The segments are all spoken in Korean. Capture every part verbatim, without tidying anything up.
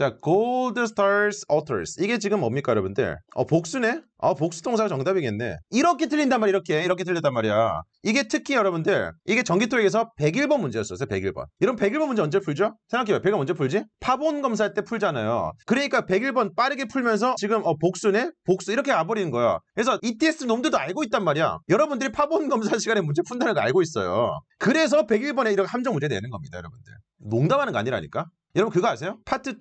자, Gold stars authors. 이게 지금 뭡니까, 여러분들? 어, 복수네? 아, 복수 동사가 정답이겠네. 이렇게 틀린단 말이야, 이렇게. 이렇게 틀렸단 말이야. 이게 특히 여러분들, 이게 전기토익에서 백일 번 문제였었어요, 백일 번. 이런 백일 번 문제 언제 풀죠? 생각해봐요. 백일 번 언제 풀지? 파본 검사할 때 풀잖아요. 그러니까 백일 번 빠르게 풀면서 지금 어, 복수네? 복수. 이렇게 와버리는 거야. 그래서 이티에스 놈들도 알고 있단 말이야. 여러분들이 파본 검사 시간에 문제 푼다는 거 알고 있어요. 그래서 백일 번에 이런 함정 문제 내는 겁니다, 여러분들. 농담하는 거 아니라니까? 여러분 그거 아세요? 파트 이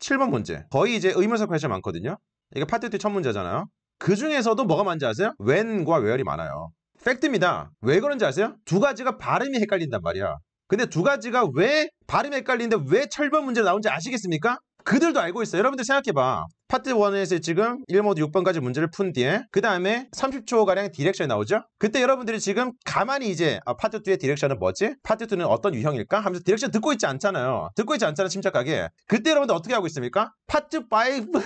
칠 번 문제. 거의 이제 의문석 발전 많거든요. 이게 파트 이 첫 문제잖아요. 그 중에서도 뭐가 많은지 아세요? when과 where이 많아요. 팩트입니다. 왜 그런지 아세요? 두 가지가 발음이 헷갈린단 말이야. 근데 두 가지가 왜 발음이 헷갈리는데 왜 칠 번 문제로 나온지 아시겠습니까? 그들도 알고 있어요. 여러분들 생각해봐. 파트 일에서 지금 일 모드 육 번까지 문제를 푼 뒤에 그 다음에 삼십 초가량 디렉션이 나오죠? 그때 여러분들이 지금 가만히 이제 아, 파트 이의 디렉션은 뭐지? 파트 이는 어떤 유형일까? 하면서 디렉션 듣고 있지 않잖아요. 듣고 있지 않잖아요. 침착하게. 그때 여러분들 어떻게 하고 있습니까? 파트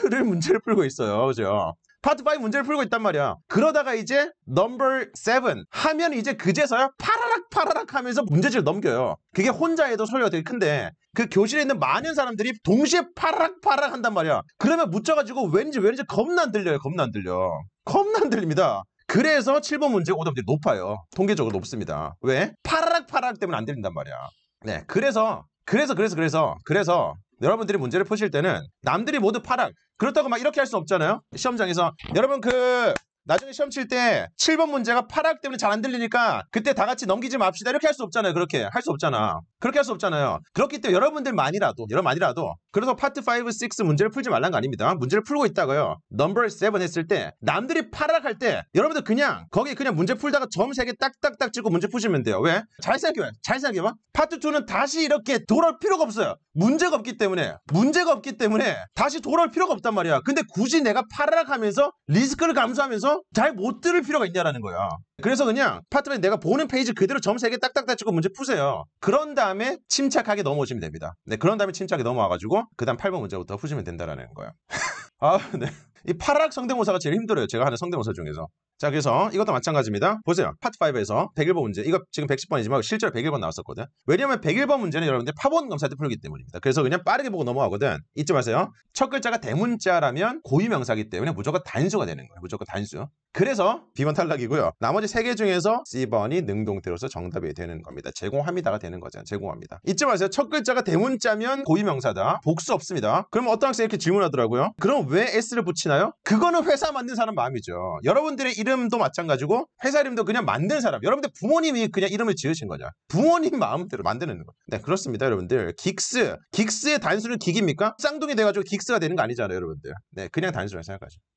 오를 문제를 풀고 있어요. 그죠? 파트 오 문제를 풀고 있단 말이야. 그러다가 이제 넘버 칠 하면 이제 그제서야 파라락 파라락 하면서 문제지를 넘겨요. 그게 혼자 해도 소리가 되게 큰데 그 교실에 있는 많은 사람들이 동시에 파라락 파라락 한단 말이야. 그러면 묻혀가지고 왠지 왠지 겁나 안 들려요. 겁나 안 들려. 겁나 안 들립니다. 그래서 칠 번 문제 오답률이 높아요. 통계적으로 높습니다. 왜? 파라락 파라락 때문에 안 들린단 말이야. 네, 그래서 그래서 그래서 그래서 그래서 여러분들이 문제를 푸실 때는 남들이 모두 파락 그렇다고 막 이렇게 할 수 없잖아요. 시험장에서 여러분 그 나중에 시험 칠 때 칠 번 문제가 파락 때문에 잘 안 들리니까 그때 다 같이 넘기지 맙시다 이렇게 할 수 없잖아요. 그렇게 할 수 없잖아. 그렇게 할 수 없잖아요. 그렇기 때문에 여러분들만이라도 여러분만이라도 그래서 파트 오, 육 문제를 풀지 말란 거 아닙니다. 문제를 풀고 있다고요. 넘버 칠 했을 때 남들이 파락 할 때 여러분들 그냥 거기 그냥 문제 풀다가 점 세 개 딱딱딱 찍고 문제 푸시면 돼요. 왜? 잘 생각해봐요. 잘 생각해봐. 파트 이는 다시 이렇게 돌아올 필요가 없어요. 문제가 없기 때문에 문제가 없기 때문에 다시 돌아올 필요가 없단 말이야. 근데 굳이 내가 파락 하면서 리스크를 감수하면서 잘 못 들을 필요가 있냐라는 거야. 그래서 그냥 파트에 내가 보는 페이지 그대로 점 세 개 딱딱딱 찍고 문제 푸세요. 그런 다음에 침착하게 넘어오시면 됩니다. 네, 그런 다음에 침착하게 넘어와가지고 그 다음 팔 번 문제부터 푸시면 된다라는 거예요. 아, 네. 이 파락 성대모사가 제일 힘들어요. 제가 하는 성대모사 중에서. 자, 그래서 이것도 마찬가지입니다. 보세요. 파트 오에서 백일 번 문제. 이거 지금 백십 번이지만 실제로 백일 번 나왔었거든. 왜냐면 백일 번 문제는 여러분들 파본 검사할 때 풀기 때문입니다. 그래서 그냥 빠르게 보고 넘어가거든. 잊지 마세요. 첫 글자가 대문자라면 고유명사기 때문에 무조건 단수가 되는 거예요. 무조건 단수. 그래서 B번 탈락이고요. 나머지 세 개 중에서 C번이 능동태로서 정답이 되는 겁니다. 제공합니다가 되는 거죠. 제공합니다. 잊지 마세요. 첫 글자가 대문자면 고유명사다. 복수 없습니다. 그러면 어떤 학생이 이렇게 질문하더라고요. 그럼 왜 S를 붙이나요? 그거는 회사 만든 사람 마음이죠. 여러분들의 이름도 마찬가지고 회사 이름도 그냥 만든 사람. 여러분들 부모님이 그냥 이름을 지으신 거죠. 부모님 마음대로 만드는 거예요. 네, 그렇습니다. 여러분들. 긱스. 긱스의 단수는 긱입니까? 쌍둥이 돼가지고 긱스가 되는 거 아니잖아요. 여러분들. 네, 그냥 단수라고 생각하죠.